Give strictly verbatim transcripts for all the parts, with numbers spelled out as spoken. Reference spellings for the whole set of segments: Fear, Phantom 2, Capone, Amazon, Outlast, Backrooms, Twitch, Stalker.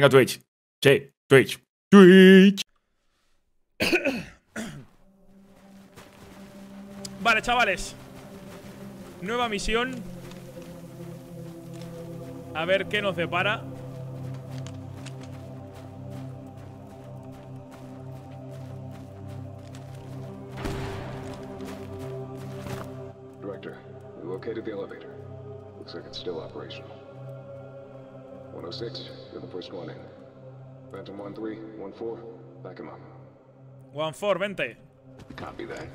Venga, Twitch. Sí, Twitch. Twitch. Vale, chavales. Nueva misión. A ver qué nos depara. Director, we located the elevator. Looks like it's still operational. one oh six, you're the first one in. Phantom one three, one four, back him up. one four, vente. Copy that.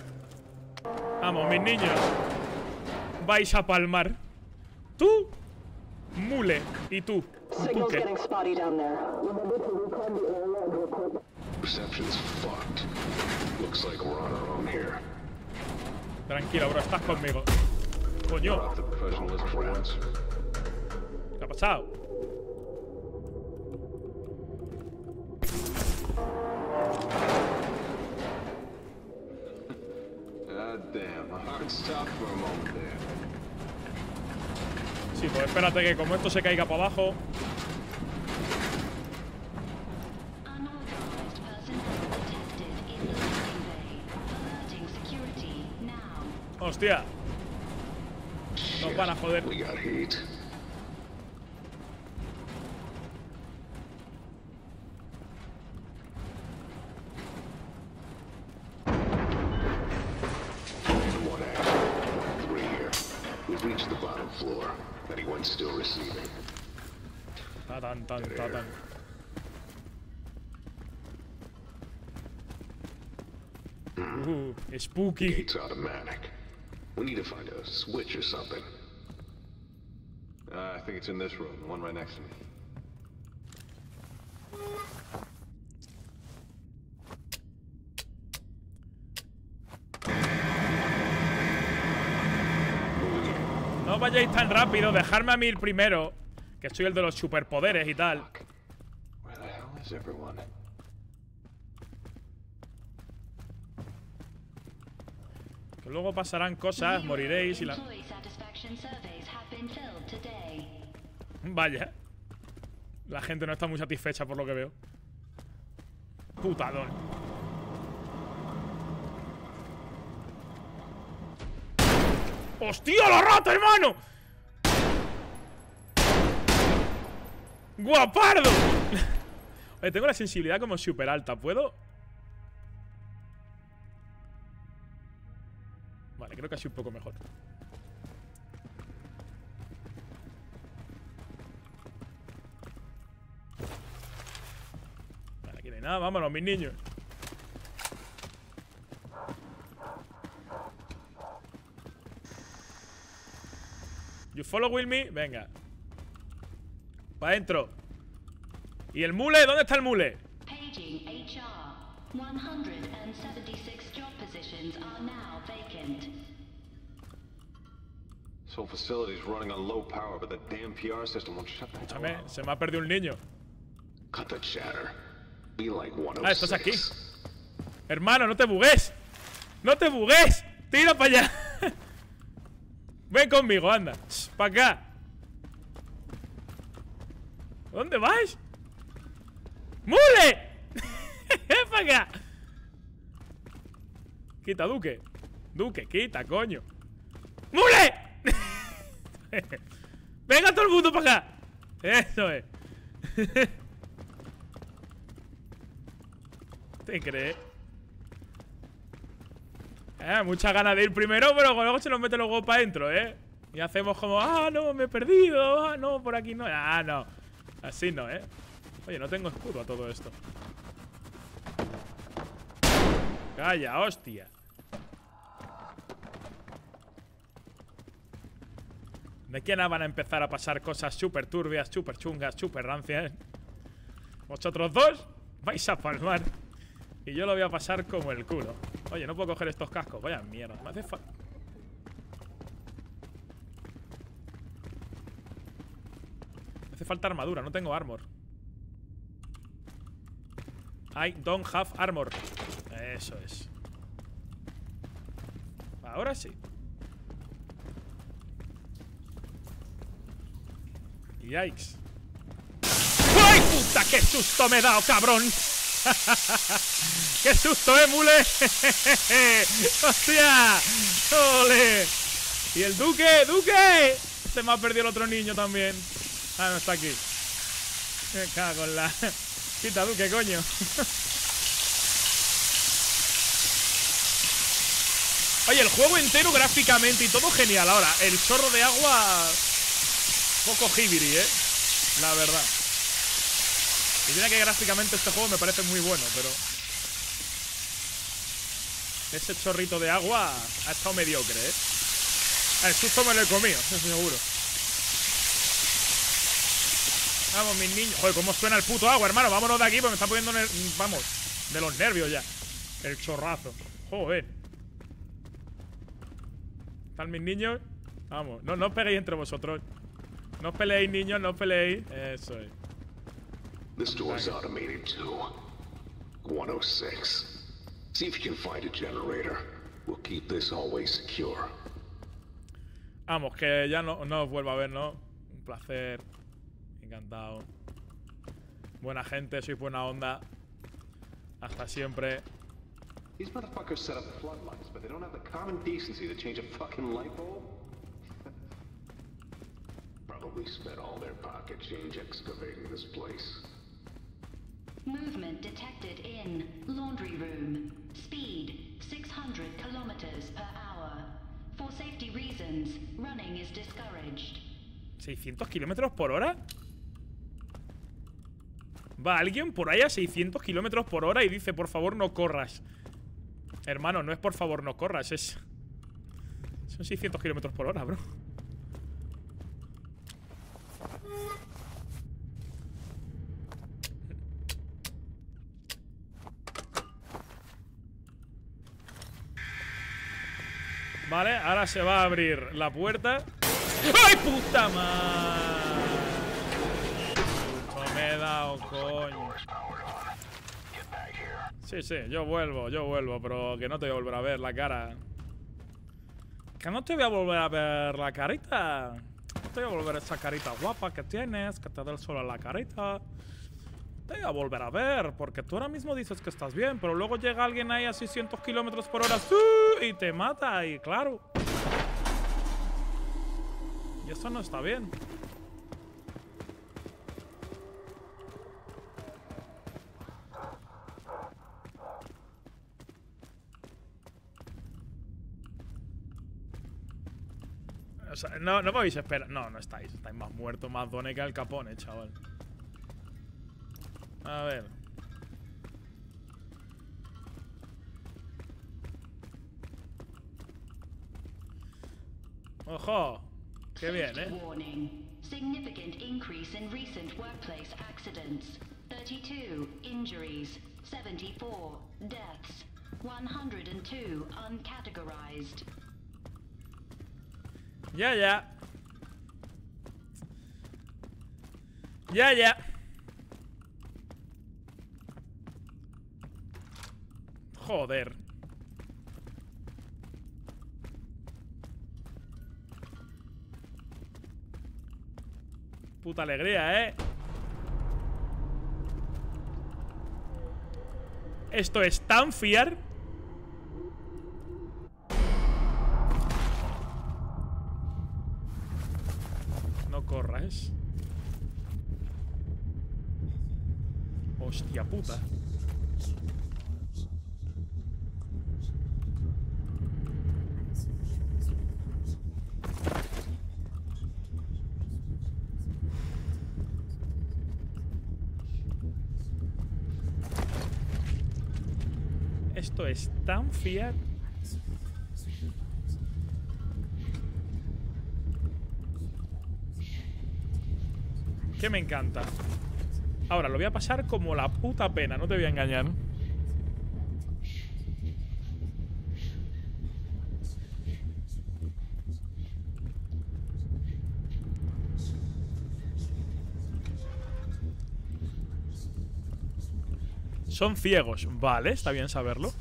Vamos, mis niños. Vais a palmar. Tú, Mule, y tú, Duque. Tranquilo, bro, estás conmigo. Coño. ¿Qué ha pasado? Sí, pues espérate que como esto se caiga para abajo. Hostia. Nos van a joder. Tan, tan, tan, tan. Uh, spooky. Gate's automatic. We need to find a switch or something. Uh, I think it's in this room, the one right next to me. No vayáis tan rápido, dejadme a mí ir primero. Que soy el de los superpoderes y tal. Que luego pasarán cosas, moriréis y la... Vaya. La gente no está muy satisfecha por lo que veo. Putadón. ¡Hostia, la rata, hermano! ¡Guapardo! Oye, tengo la sensibilidad como súper alta. ¿Puedo? Vale, creo que así un poco mejor. Vale, aquí no hay nada. Vámonos, mis niños. You follow with me. Venga. Para adentro. ¿Y el mule? ¿Dónde está el mule? Escúchame, se me ha perdido un niño. Ah, estás aquí. Hermano, no te bugues. No te bugues. Tira para allá. Ven conmigo, anda. Para acá. ¿Dónde vas? ¡Mule! ¡Es para acá! Quita, Duque. Duque, quita, coño. ¡Mule! ¡Venga todo el mundo para acá! Eso es. ¿Te crees? Eh, muchas ganas de ir primero, pero luego se nos mete los huevos para adentro, ¿eh? Y hacemos como, ah, no, me he perdido, ah, no, por aquí no, ah, no. Así no, ¿eh? Oye, no tengo escudo a todo esto. Calla, hostia. De quién van a empezar a pasar cosas súper turbias, súper chungas, súper rancias. Vosotros dos vais a palmar. Y yo lo voy a pasar como el culo. Oye, no puedo coger estos cascos. Vaya mierda, me hace falta. Hace falta armadura, no tengo armor. I don't have armor. Eso es. Ahora sí. Yikes. ¡Ay! puta! ¡Qué susto me he dado, cabrón! ¡Qué susto, eh, mule! ¡Hostia! ¡Ole! ¡Y el duque! ¡Duque! Se me ha perdido el otro niño también. Ah, no, está aquí. Me cago en la... Quita, duque, coño. Oye, el juego entero gráficamente y todo genial. Ahora, el chorro de agua... poco jibiri, eh. La verdad. Y mira que gráficamente este juego me parece muy bueno, pero... ese chorrito de agua ha estado mediocre, eh. El susto me lo he comido, eso seguro. Vamos, mis niños. Joder, cómo suena el puto agua, hermano. Vámonos de aquí, porque me está poniendo... vamos, de los nervios ya. El chorrazo. Joder. ¿Están mis niños? Vamos, no, no os peguéis entre vosotros. No os peleéis, niños, no os peleéis. Eso es. This door is automated too. one oh six. See if you can find a generator. We'll keep this always secure. Vamos, que ya no, no os vuelvo a ver, ¿no? Un placer. Encantado. Buena gente, sois buena onda. Hasta siempre. These motherfuckers set up floodlights, but they don't have the common decency to change a fucking light bulb. Probably spent all their pocket change excavating this place. Movement detected in laundry room. Speed six hundred kilometers per hour. For safety reasons, running is discouraged. ¿seiscientos kilómetros por hora? Va alguien por ahí a seiscientos kilómetros por hora y dice, por favor, no corras. Hermano, no es por favor, no corras, es... son seiscientos kilómetros por hora, bro. Vale, ahora se va a abrir la puerta. ¡Ay, puta madre! No me he dado, coño. Sí, sí, yo vuelvo, yo vuelvo, pero que no te voy a volver a ver la cara. Que no te voy a volver a ver la carita. No te voy a volver a esa carita guapa que tienes, que te da el sol a la carita. Te voy a volver a ver, porque tú ahora mismo dices que estás bien, pero luego llega alguien ahí a seiscientos kilómetros por hora ¡uh! Y te mata, y claro. Y eso no está bien. O sea, no, no me habéis esperado. No, no estáis. Estáis más muertos, más dones que el Capone, chaval. A ver. ¡Ojo! ¡Qué bien, eh! Ya, ya. Ya, ya. Joder. Puta alegría, ¿eh? Esto es tan Fear. No corras. Hostia puta. Esto es tan Fear. Que me encanta. Ahora lo voy a pasar como la puta pena, no te voy a engañar. Son ciegos, vale, está bien saberlo.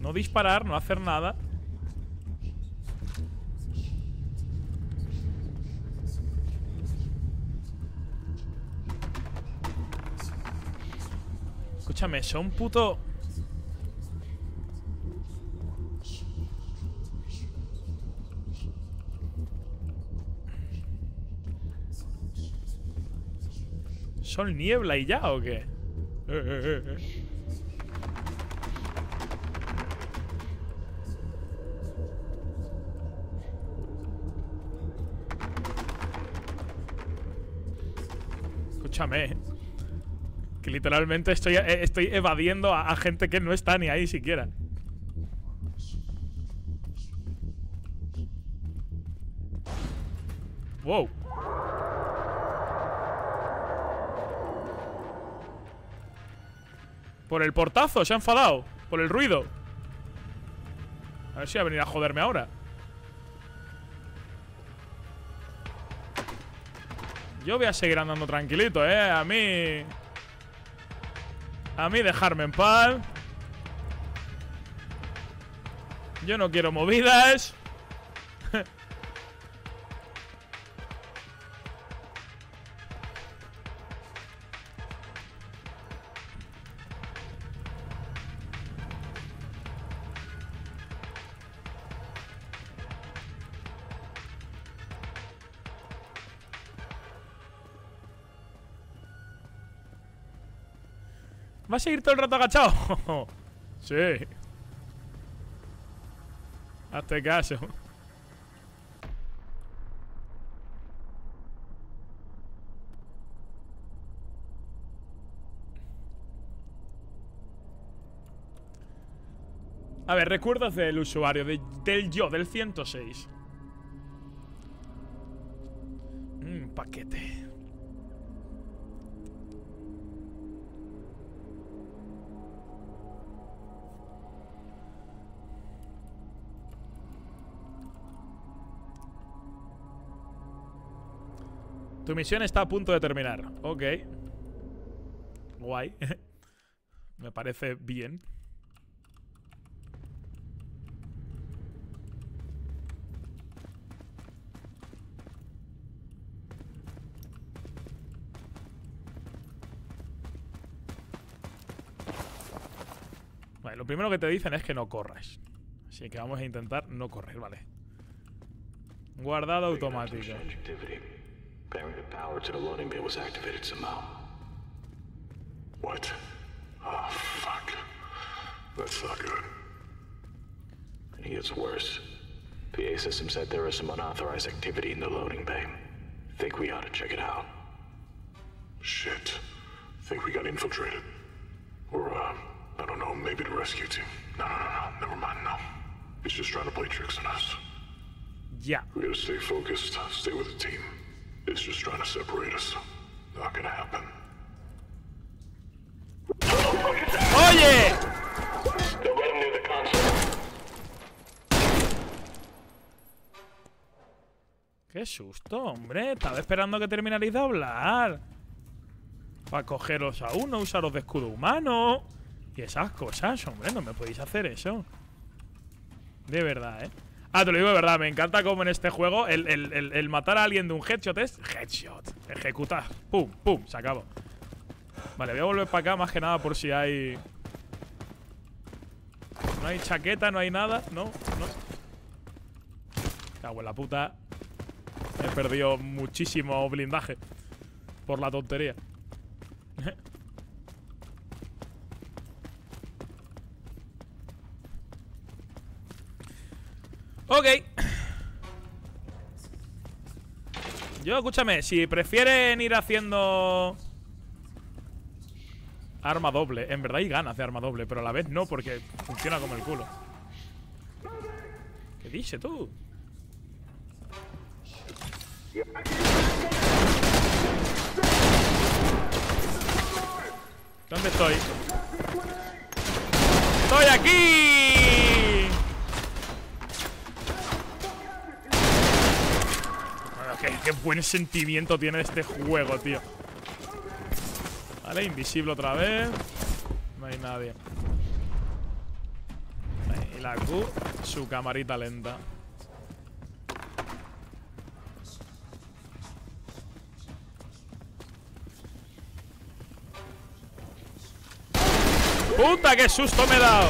No disparar, no hacer nada. Escúchame, son puto... ¿Son niebla y ya o qué? Eh, eh, eh. Escúchame. Que literalmente estoy, eh, estoy evadiendo a, a gente que no está ni ahí siquiera. Wow. Por el portazo, se ha enfadado. Por el ruido. A ver si va a venir a joderme ahora. Yo voy a seguir andando tranquilito, eh. A mí... A mí dejarme en paz. Yo no quiero movidas. ¿Va a seguir todo el rato agachado? Sí. Hazte caso. A ver, recuerdos del usuario, de, del yo, del ciento seis. Un paquete. Tu misión está a punto de terminar. Ok. Guay. Me parece bien. Vale, lo primero que te dicen es que no corras. Así que vamos a intentar no correr, vale. Guardado automático. Parameter power to the loading bay was activated somehow. What? Oh, fuck. That's not good. It gets worse. P A system said there was some unauthorized activity in the loading bay. Think we ought to check it out. Shit. Think we got infiltrated. Or, uh, I don't know, maybe the rescue team. No, no, no, no. Never mind, no. It's just trying to play tricks on us. Yeah. We gotta stay focused, stay with the team. It's just trying to separate us. Not gonna happen. Oye! They're running near the console. Qué susto, hombre. Estaba esperando que terminaréis de hablar. Para cogeros a uno, usaros de escudo humano. Y esas cosas, hombre, no me podéis hacer eso. De verdad, eh. Ah, te lo digo de verdad, me encanta como en este juego el, el, el, el matar a alguien de un headshot es headshot, ejecutar, pum, pum, se acabó. Vale, voy a volver para acá más que nada por si hay... No hay chaqueta, no hay nada, no, no. Cago en la puta. He perdido muchísimo blindaje por la tontería. Ok. Yo, escúchame, si prefieren ir haciendo arma doble. En verdad hay ganas de arma doble, pero a la vez no, porque funciona como el culo. ¿Qué dices tú? ¿Dónde estoy? ¡Estoy aquí! Qué, qué buen sentimiento tiene este juego, tío. Vale, invisible otra vez. No hay nadie. Vale, y la Q, su camarita lenta. ¡Puta, qué susto me he dado!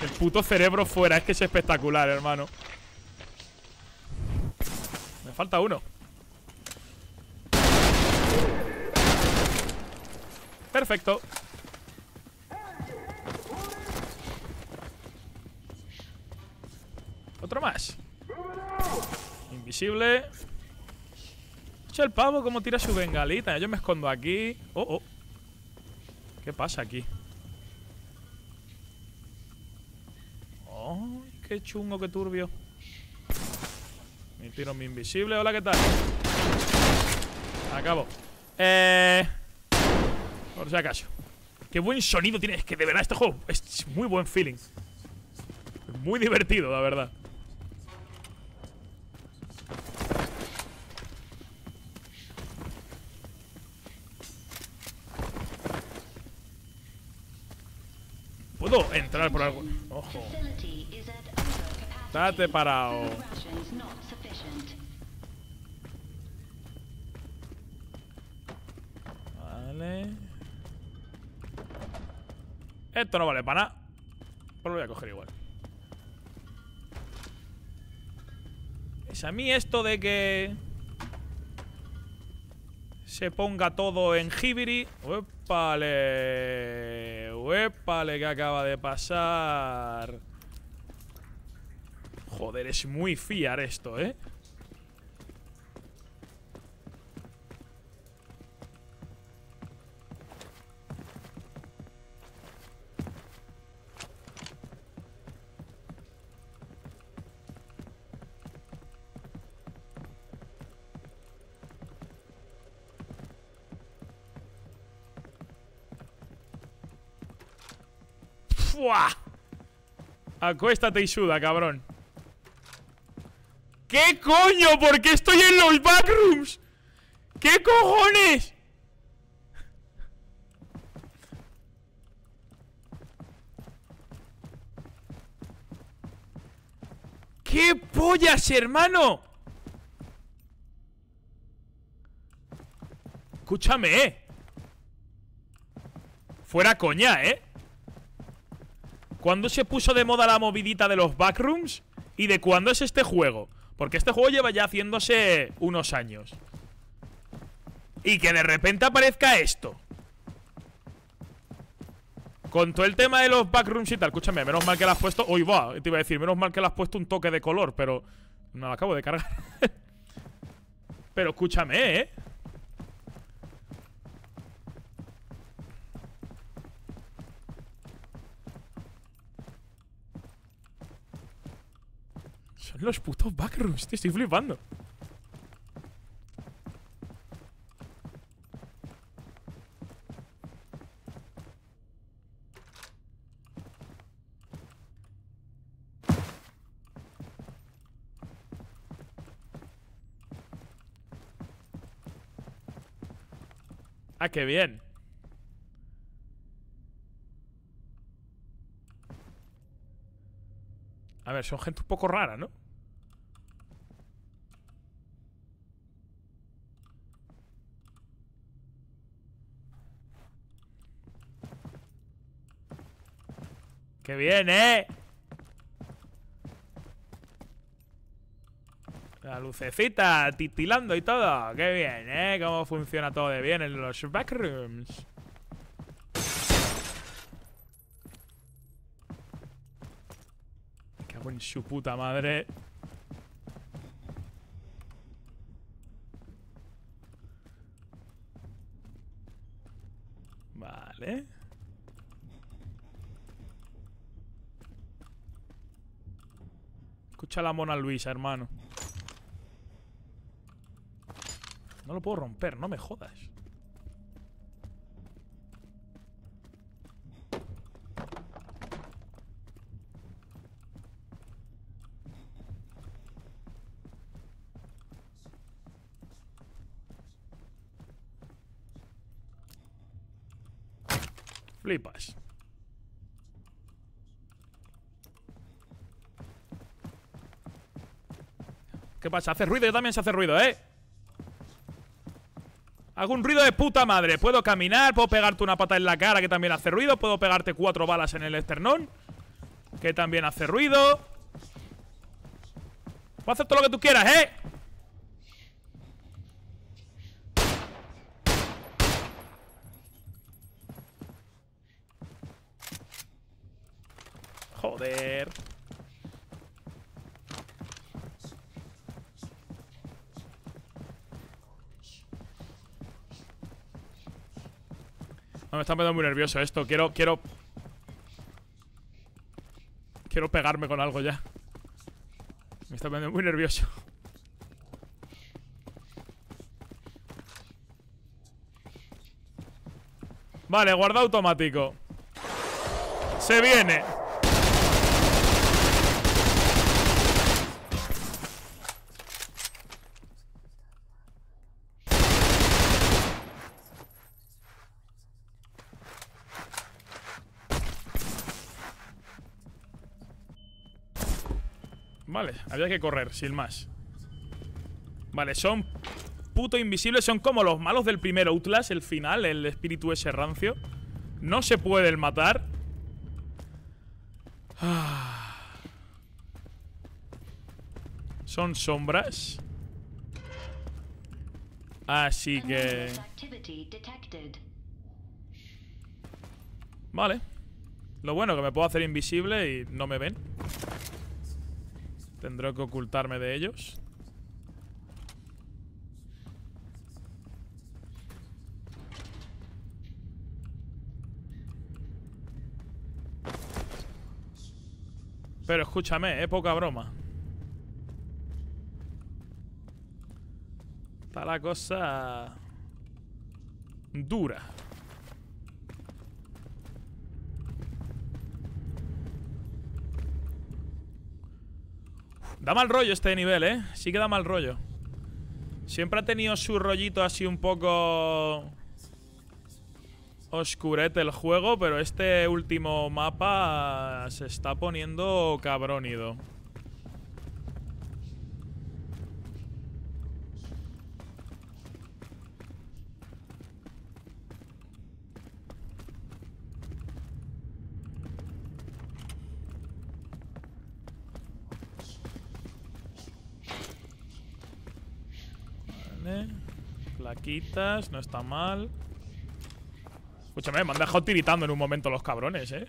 El puto cerebro fuera, es que es espectacular, hermano. Me falta uno. Perfecto. Otro más. Invisible. Echa el pavo como tira su bengalita. Yo me escondo aquí. Oh, oh. ¿Qué pasa aquí? Oh, qué chungo, qué turbio. Mi tiro mi invisible. Hola, ¿qué tal? Acabo. Eh... Por si acaso. Qué buen sonido tiene. Es que de verdad este juego es muy buen feeling. Muy divertido, la verdad. ¿Puedo entrar por algo? Ojo. Estate parado. Vale. Esto no vale para nada, pero lo voy a coger igual. Es a mí esto de que se ponga todo en jibiri. Uépale. Uépale, que acaba de pasar. Joder, es muy fiar esto, ¿eh? ¡Buah! Acuéstate y suda, cabrón. ¿Qué coño? ¿Por qué estoy en los backrooms? ¿Qué cojones? ¿Qué pollas, hermano? Escúchame, eh. Fuera coña, eh. ¿Cuándo se puso de moda la movidita de los backrooms? ¿Y de cuándo es este juego? Porque este juego lleva ya haciéndose unos años. Y que de repente aparezca esto. Con todo el tema de los backrooms y tal. Escúchame, menos mal que lo has puesto... Uy, va, te iba a decir, menos mal que le has puesto un toque de color, pero... Me lo acabo de cargar. Pero escúchame, ¿eh? Son los putos backrooms, tío, estoy flipando. Ah, qué bien. A ver, son gente un poco rara, ¿no? ¡Qué bien, eh! La lucecita titilando y todo. ¡Qué bien, eh! Cómo funciona todo de bien en los backrooms. En su puta madre. Vale. Escucha la Mona Luisa, hermano. No lo puedo romper, no me jodas. Flipas. ¿Qué pasa? Hace ruido, yo también se hace ruido, ¿eh? Hago un ruido de puta madre. Puedo caminar, puedo pegarte una pata en la cara, que también hace ruido. Puedo pegarte cuatro balas en el esternón, que también hace ruido. Puedo hacer todo lo que tú quieras, ¿eh? Joder. No, me está poniendo muy nervioso esto. Quiero, quiero... Quiero pegarme con algo ya. Me está poniendo muy nervioso. Vale, guarda automático. Se viene. Vale, había que correr, sin más. Vale, son puto invisibles. Son como los malos del primer Outlast, el final, el espíritu ese rancio. No se pueden matar. Ah. Son sombras. Así que... Vale. Lo bueno, que me puedo hacer invisible y no me ven. Tendré que ocultarme de ellos. Pero escúchame, eh, poca broma. Está la cosa... dura. Da mal rollo este nivel, ¿eh? Sí que da mal rollo. Siempre ha tenido su rollito así un poco... oscurete el juego, pero este último mapa se está poniendo cabrónido. Plaquitas, no está mal. Escúchame, me han dejado tiritando en un momento los cabrones, eh.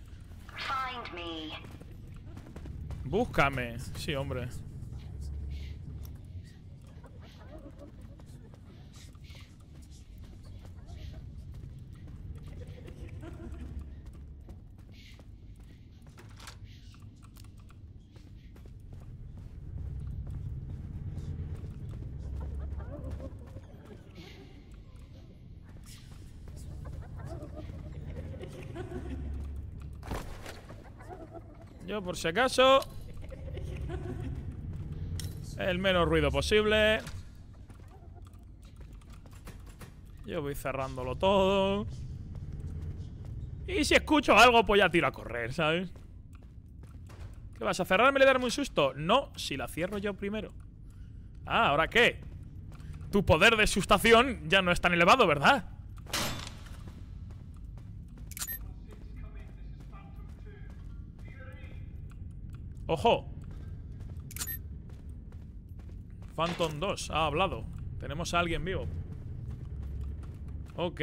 Búscame. Sí, hombre. Yo, por si acaso, el menos ruido posible. Yo voy cerrándolo todo. Y si escucho algo, pues ya tiro a correr, ¿sabes? ¿Qué vas a cerrarme y darme un susto? No, si la cierro yo primero. Ah, ¿ahora qué? Tu poder de sustación ya no es tan elevado, ¿verdad? ¡Ojo! Phantom dos ha hablado. Tenemos a alguien vivo. Ok.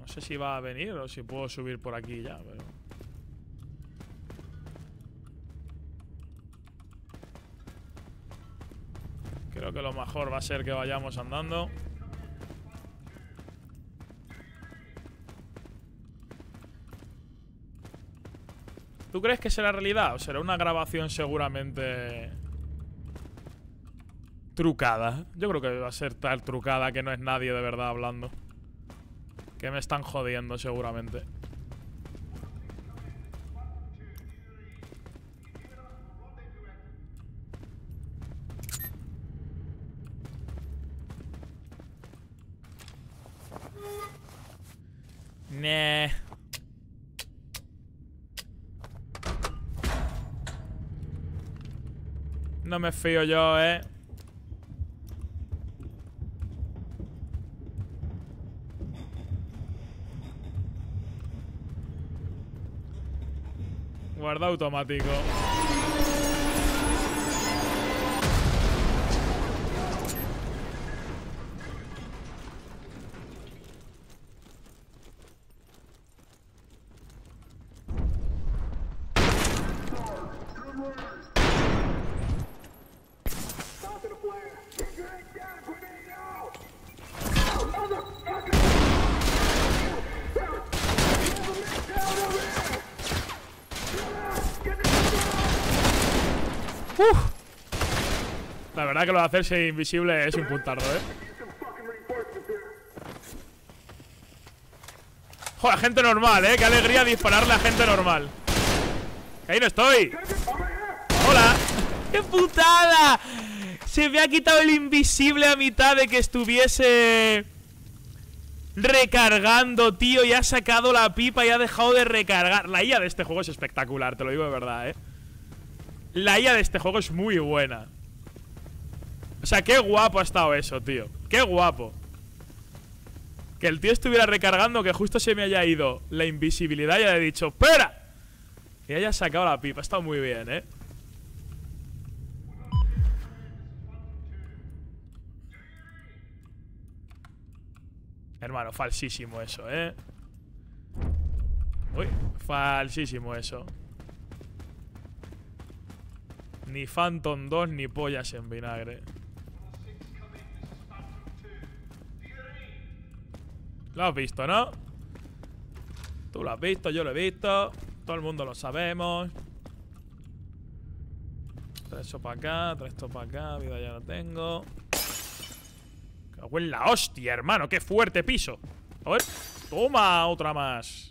No sé si va a venir o si puedo subir por aquí ya, pero... Creo que lo mejor va a ser que vayamos andando. ¿Tú crees que será realidad? ¿O será una grabación seguramente trucada? Yo creo que va a ser tal trucada que no es nadie de verdad hablando. Que me están jodiendo seguramente. Meh. No me fío yo, eh. Guarda automático. La verdad que lo de hacerse invisible es un puntardo, ¿eh? Joder, gente normal, ¿eh? Qué alegría dispararle a gente normal. ¡Que ahí no estoy! ¡Hola! ¡Qué putada! Se me ha quitado el invisible a mitad de que estuviese recargando, tío. Y ha sacado la pipa y ha dejado de recargar. La I A de este juego es espectacular, te lo digo de verdad, ¿eh? La I A de este juego es muy buena. O sea, qué guapo ha estado eso, tío. Qué guapo. Que el tío estuviera recargando, que justo se me haya ido la invisibilidad y haya dicho ¡espera! Que haya sacado la pipa. Ha estado muy bien, ¿eh? Hermano, falsísimo eso, ¿eh? Uy, falsísimo eso. Ni Phantom dos ni pollas en vinagre. Lo has visto, ¿no? Tú lo has visto, yo lo he visto. Todo el mundo lo sabemos. Trae eso para acá, trae esto para acá. Vida ya no tengo. Cago en la hostia, hermano. Qué fuerte piso. A ver. Toma, otra más.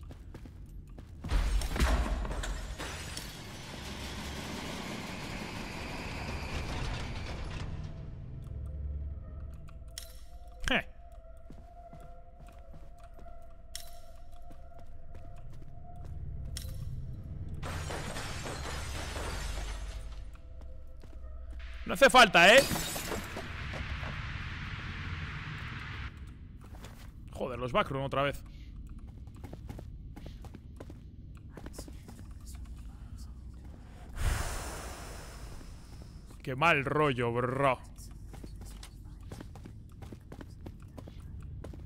No hace falta, ¿eh? Joder, los Backrooms otra vez. Qué mal rollo, bro.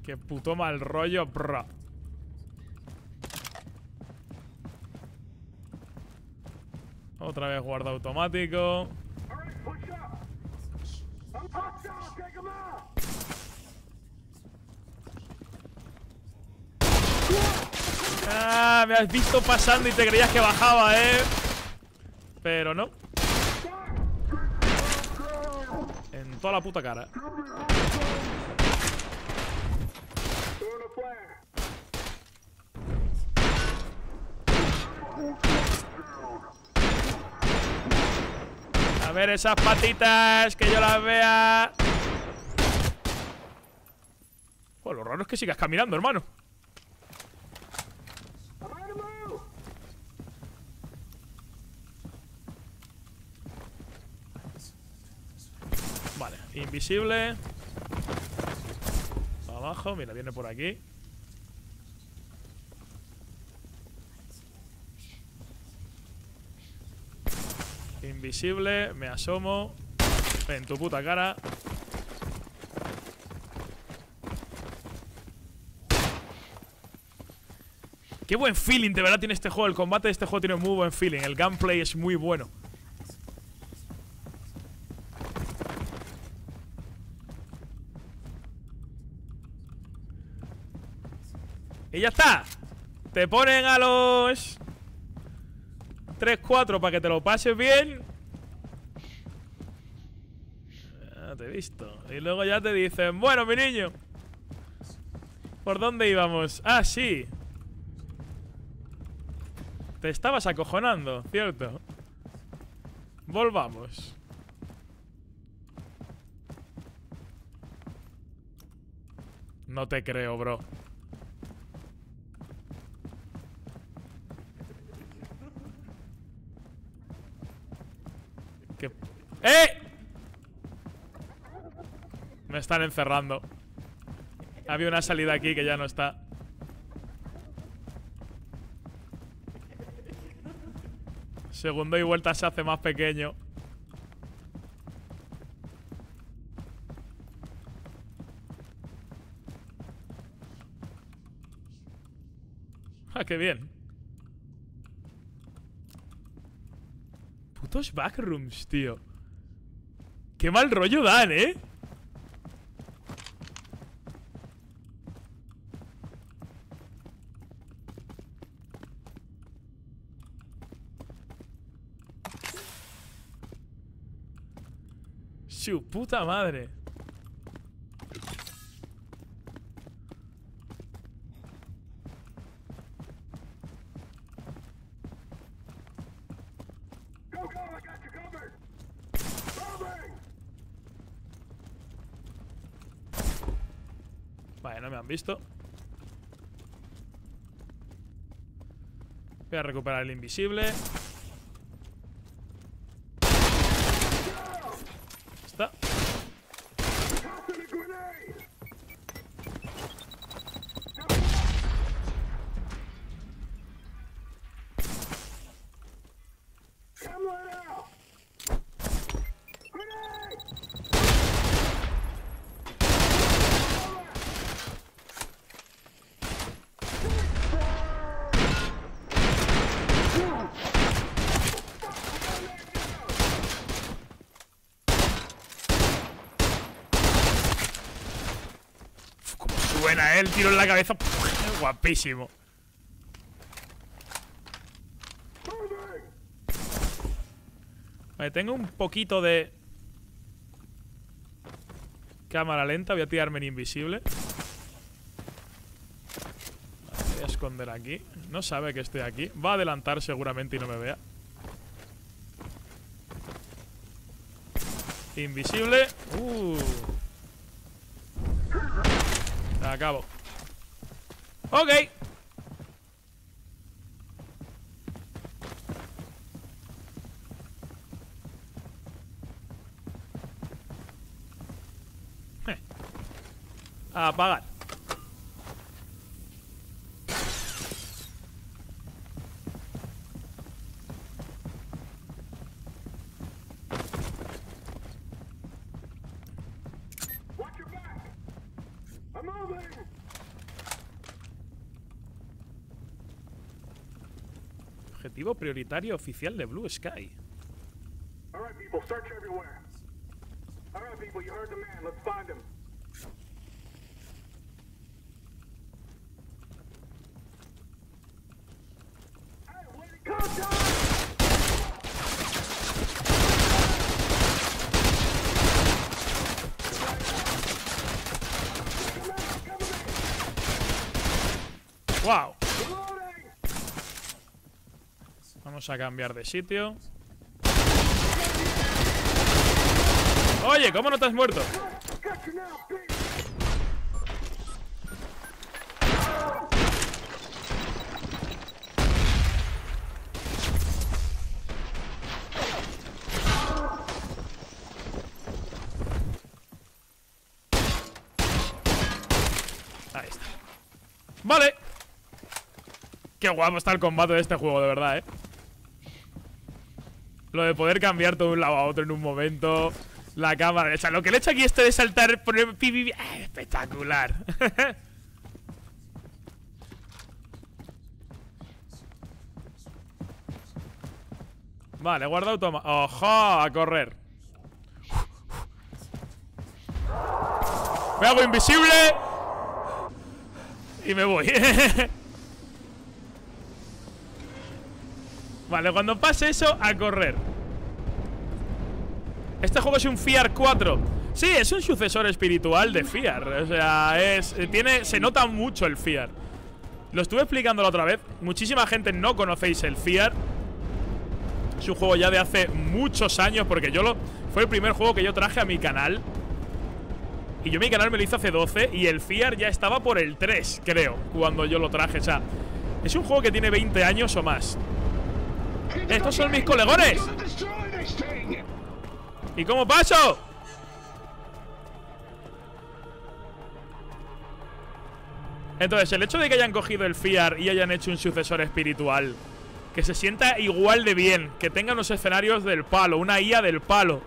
Qué puto mal rollo, bro. Otra vez guarda automático. Ah, me has visto pasando y te creías que bajaba, eh. Pero no. En toda la puta cara. A ver esas patitas, que yo las vea. Pues lo raro es que sigas caminando, hermano. Vale, invisible. Abajo, mira, viene por aquí. Invisible, me asomo. En tu puta cara. Qué buen feeling, de verdad, tiene este juego. El combate de este juego tiene muy buen feeling. El gameplay es muy bueno. Y ya está. Te ponen a los tres cuatro para que te lo pases bien. Ya te he visto. Y luego ya te dicen, bueno, mi niño, ¿por dónde íbamos? Ah, sí. Te estabas acojonando, ¿cierto? Volvamos. No te creo, bro. ¿Qué? ¡Eh! Me están encerrando. Había una salida aquí que ya no está. Segundo y vuelta se hace más pequeño. Ah, qué bien. Putos backrooms, tío. Qué mal rollo dan, ¿eh? Su puta madre. Vale, no me han visto. Voy a recuperar el invisible. Está. Buena, ¿eh? El tiro en la cabeza. Guapísimo. Vale, tengo un poquito de cámara lenta. Voy a tirarme en invisible. Vale, voy a esconder aquí. No sabe que estoy aquí. Va a adelantar seguramente y no me vea. Invisible. Uh. Acabo. Ok. Eh. Apagar. Objetivo prioritario oficial de Blue Sky. Wow. Vamos a cambiar de sitio. Oye, ¿cómo no te has muerto? Ahí está. Vale. Qué guapo está el combate de este juego, de verdad, eh. Lo de poder cambiar todo de un lado a otro en un momento. La cámara, o sea, lo que le he hecho aquí este de saltar, poner pipi, espectacular. Vale, guarda automa. ¡Ojo! A correr. Me hago invisible y me voy. Vale, cuando pase eso, a correr. Este juego es un Fear cuatro. Sí, es un sucesor espiritual de Fear. O sea, es, tiene, se nota mucho el Fear. Lo estuve explicando la otra vez. Muchísima gente no conocéis el Fear. Es un juego ya de hace muchos años, porque yo lo... Fue el primer juego que yo traje a mi canal. Y yo mi canal me lo hice hace doce. Y el Fear ya estaba por el tres, creo, cuando yo lo traje. O sea, es un juego que tiene veinte años o más. ¡Estos son mis colegones! ¿Y cómo paso? Entonces, el hecho de que hayan cogido el Fear y hayan hecho un sucesor espiritual que se sienta igual de bien, que tenga unos escenarios del palo, una I A del palo,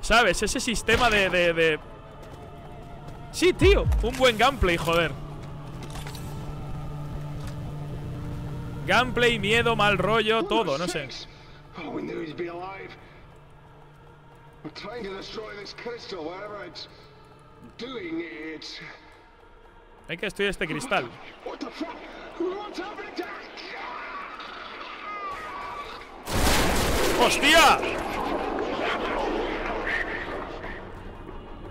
¿sabes? Ese sistema de... de, de... Sí, tío, un buen gameplay, joder. Gameplay, miedo, mal rollo, todo, no sé. Hay que estudiar este cristal. ¡Hostia!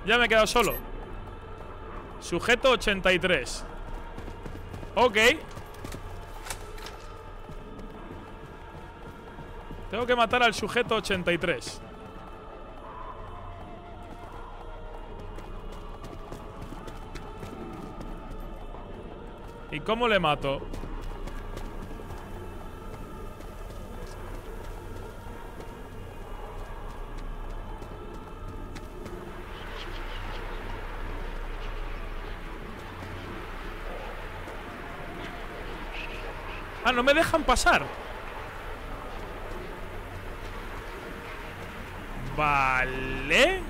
Ya me he quedado solo. Sujeto ochenta y tres. Ok. Tengo que matar al sujeto ochenta y tres. ¿Y cómo le mato? Ah, no me dejan pasar. Vale.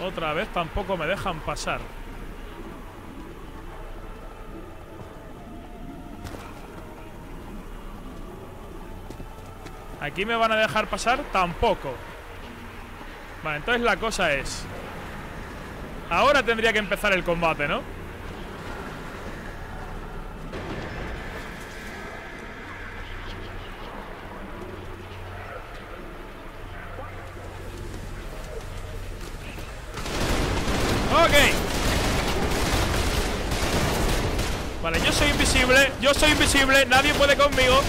Otra vez tampoco me dejan pasar. ¿Aquí me van a dejar pasar? Tampoco. Vale, entonces la cosa es... Ahora tendría que empezar el combate, ¿no? Yo soy invisible, nadie puede conmigo.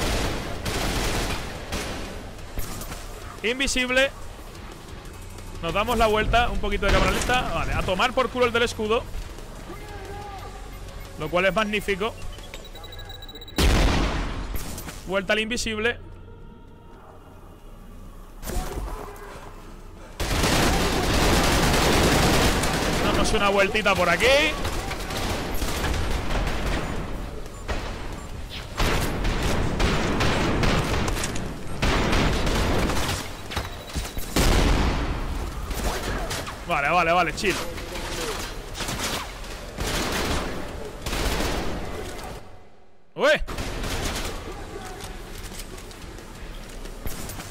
Invisible. Nos damos la vuelta, un poquito de cámara lenta. Vale, a tomar por culo el del escudo. Lo cual es magnífico. Vuelta al invisible. Damos una vueltita por aquí. Vale, vale, vale, chill. Uy.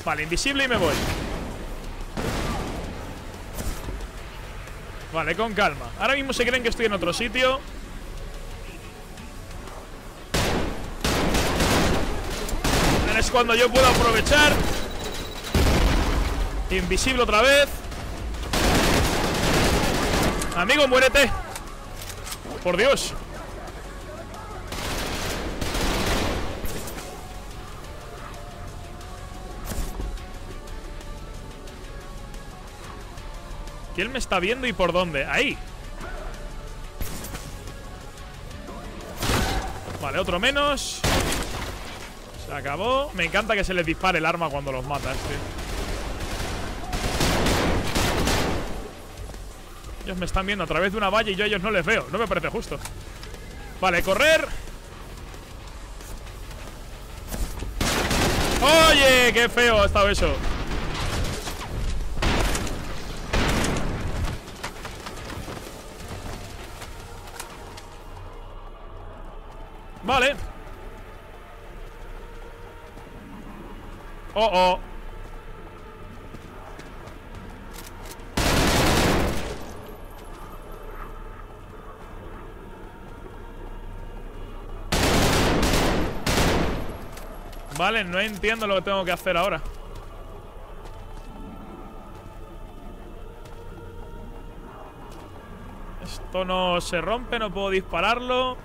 Vale, invisible y me voy. Vale, con calma. Ahora mismo se creen que estoy en otro sitio. Es cuando yo puedo aprovechar. Invisible otra vez. Amigo, muérete. Por Dios. ¿Quién me está viendo y por dónde? Ahí. Vale, otro menos. Se acabó. Me encanta que se les dispare el arma cuando los matas, tío. Ellos me están viendo a través de una valla y yo a ellos no les veo. No me parece justo. Vale, correr. ¡Oye! ¡Qué feo ha estado eso! Vale. Oh, oh. Vale, no entiendo lo que tengo que hacer ahora. Esto no se rompe, no puedo dispararlo.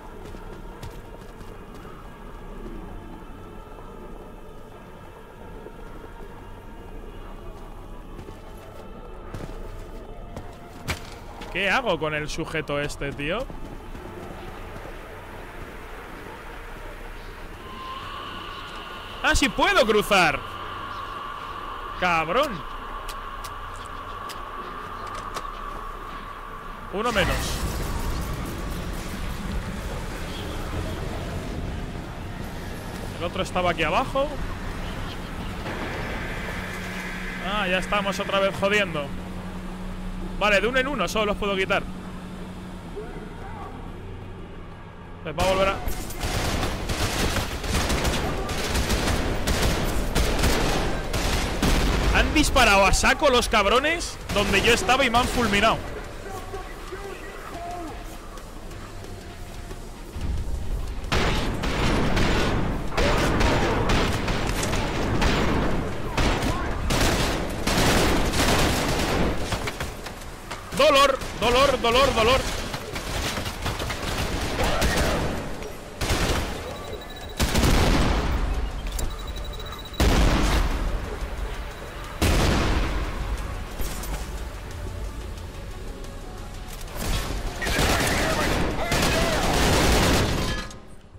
¿Qué hago con el sujeto este, tío? ¡Ah, sí puedo cruzar! ¡Cabrón! Uno menos. El otro estaba aquí abajo. Ah, ya estamos otra vez jodiendo. Vale, de uno en uno solo los puedo quitar. Les va a volver a... Han disparado a saco los cabrones donde yo estaba y me han fulminado. Dolor, dolor, dolor, dolor.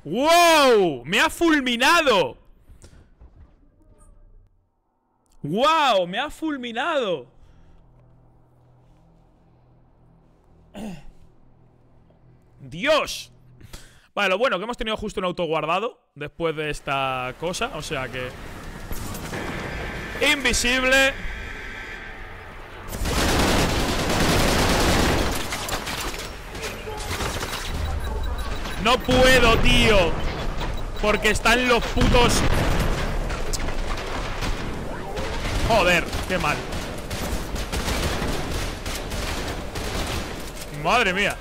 ¡Wow! ¡Me ha fulminado! ¡Wow! ¡Me ha fulminado! ¡Dios! Vale, lo bueno, que hemos tenido justo un auto guardado después de esta cosa, o sea que... Invisible. No puedo, tío, porque están los putos... Joder, qué mal. Madre mía.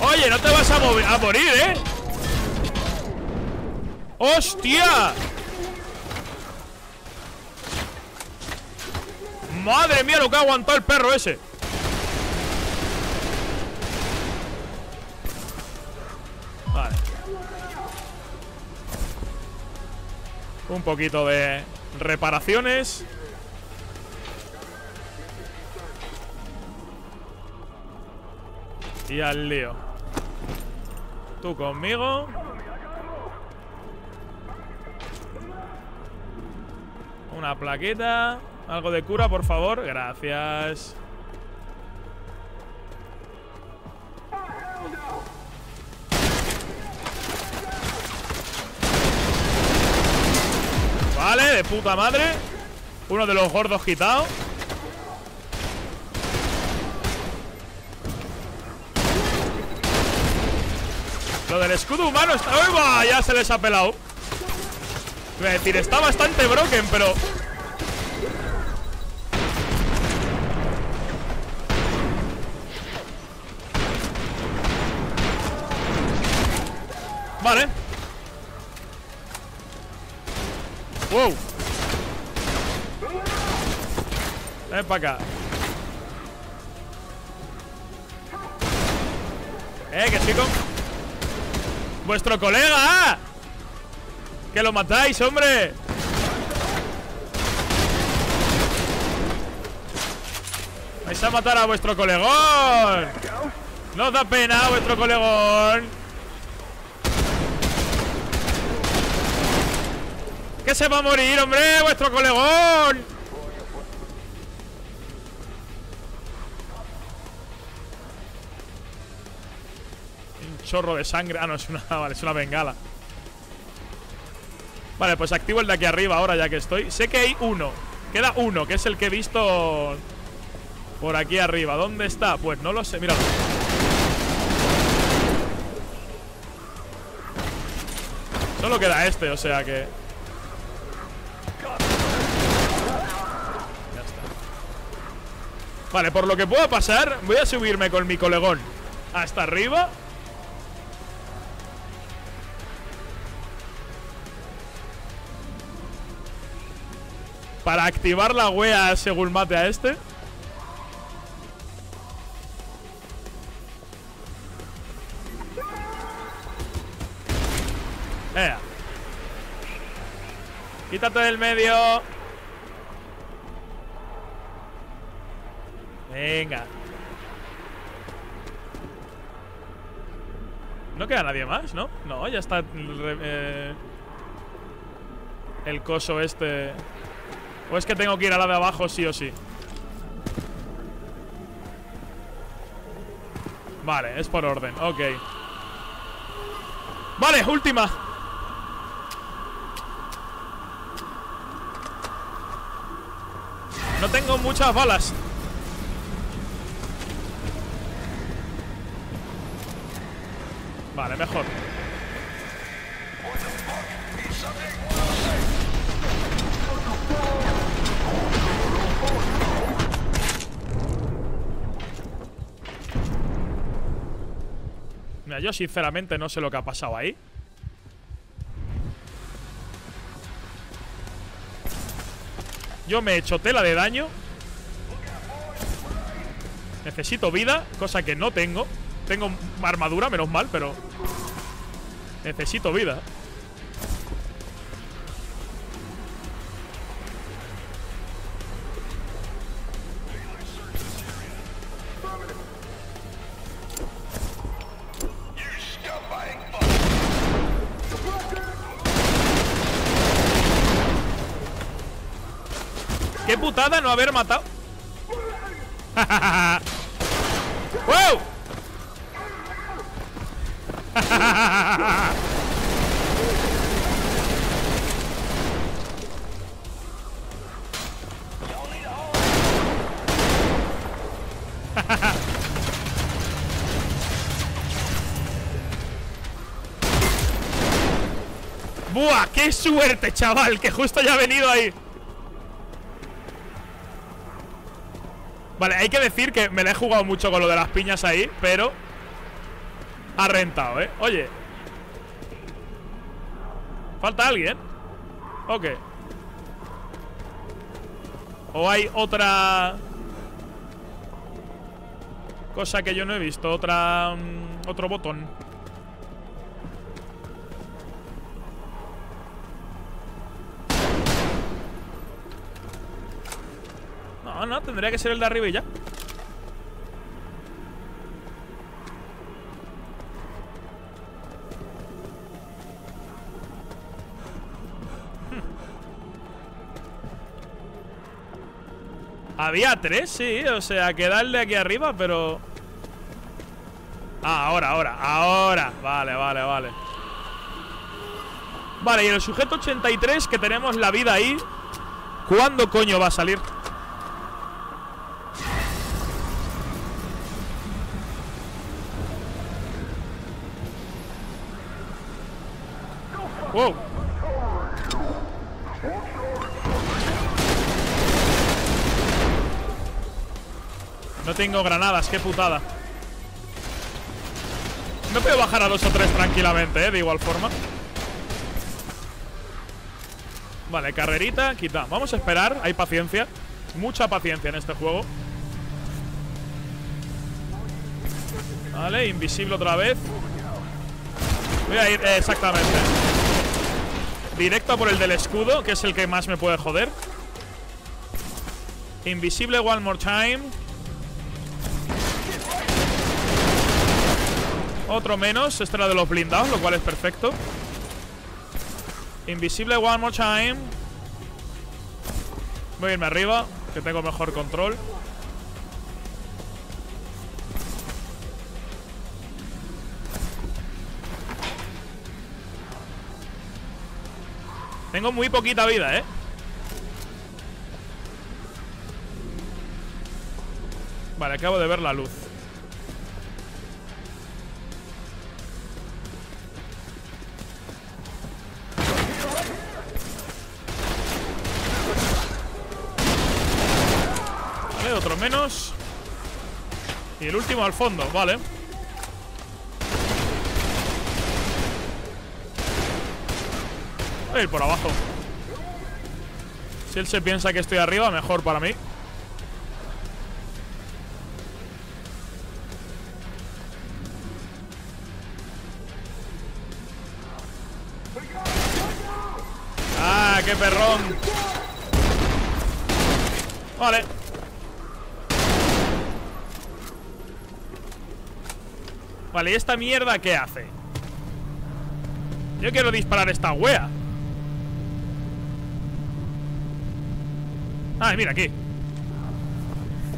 Oye, no te vas a, a morir, ¿eh? ¡Hostia! Madre mía, lo que ha aguantado el perro ese. Vale. Un poquito de reparaciones. Y al lío. Tú conmigo. Una plaqueta. Algo de cura, por favor. Gracias. Vale, de puta madre. Uno de los gordos quitado. Lo del escudo humano está... ¡Uy, ya se les ha pelado! Voy a decir, está bastante broken, pero... Vale. Wow. Ven para acá. Eh, que chico. Vuestro colega. Que lo matáis, hombre. Vais a matar a vuestro colegón. No os da pena vuestro colegón. ¡Que se va a morir, hombre! ¡Vuestro colegón! Un chorro de sangre. Ah, no, es una, vale, es una bengala. Vale, pues activo el de aquí arriba ahora ya que estoy. Sé que hay uno. Queda uno, que es el que he visto por aquí arriba. ¿Dónde está? Pues no lo sé. Míralo. Solo queda este, o sea que... Vale, por lo que pueda pasar, voy a subirme con mi colegón hasta arriba. Para activar la wea según mate a este. Ea. Quítate del medio. Venga. No queda nadie más, ¿no? No, ya está eh, el coso este. O es que tengo que ir a la de abajo sí o sí. Vale, es por orden, ok. Vale, última. No tengo muchas balas. Vale, mejor. Mira, yo sinceramente no sé lo que ha pasado ahí. Yo me he hecho tela de daño. Necesito vida, cosa que no tengo. Tengo armadura, menos mal, pero necesito vida. ¡Qué putada no haber matado! ¡Wow! ¡Buah! ¡Qué suerte, chaval! Que justo ya ha venido ahí. Vale, hay que decir que me la he jugado mucho con lo de las piñas ahí, pero ha rentado, ¿eh? Oye. ¿Falta alguien? Ok. ¿O hay otra cosa que yo no he visto? Otra... Um, otro botón. No, no, tendría que ser el de arriba y ya. Había tres, sí, o sea, que darle aquí arriba, pero... Ah, ahora, ahora, ahora. Vale, vale, vale. Vale, y en el sujeto ochenta y tres, que tenemos la vida ahí, ¿cuándo coño va a salir? Wow. No tengo granadas, qué putada. No puedo bajar a dos o tres tranquilamente, ¿eh? De igual forma. Vale, carrerita, quita. Vamos a esperar, hay paciencia. Mucha paciencia en este juego. Vale, invisible otra vez. Voy a ir, eh, exactamente. Directo por el del escudo, que es el que más me puede joder. Invisible one more time. Otro menos, este era de los blindados, lo cual es perfecto. Invisible one more time. Voy a irme arriba, que tengo mejor control. Tengo muy poquita vida, ¿eh? Vale, acabo de ver la luz. Otro menos. Y el último al fondo, vale. Voy a ir por abajo. Si él se piensa que estoy arriba, mejor para mí. ¡Ah, qué perrón! Vale. Vale, ¿y esta mierda qué hace? Yo quiero disparar esta wea. Ah, mira aquí.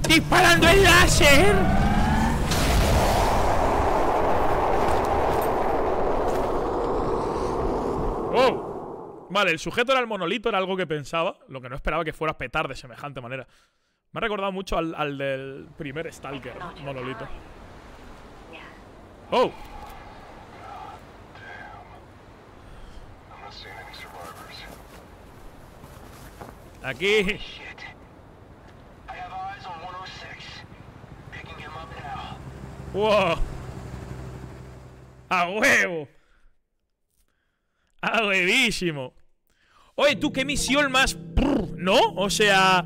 ¡Disparando el láser! ¡Wow! Vale, el sujeto era el monolito, era algo que pensaba. Lo que no esperaba que fuera a petar de semejante manera. Me ha recordado mucho al, al del primer Stalker, monolito. ¡Oh! Aquí. ¡Wow! ¡A huevo! ¡A huevísimo! Oye, tú, qué misión más... ¿No? O sea...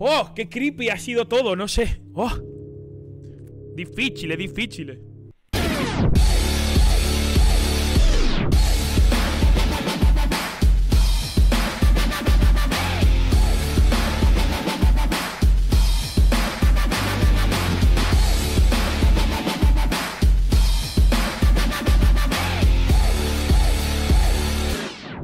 ¡Oh! ¡Qué creepy ha sido todo! No sé. ¡Oh! Difícile, difícile.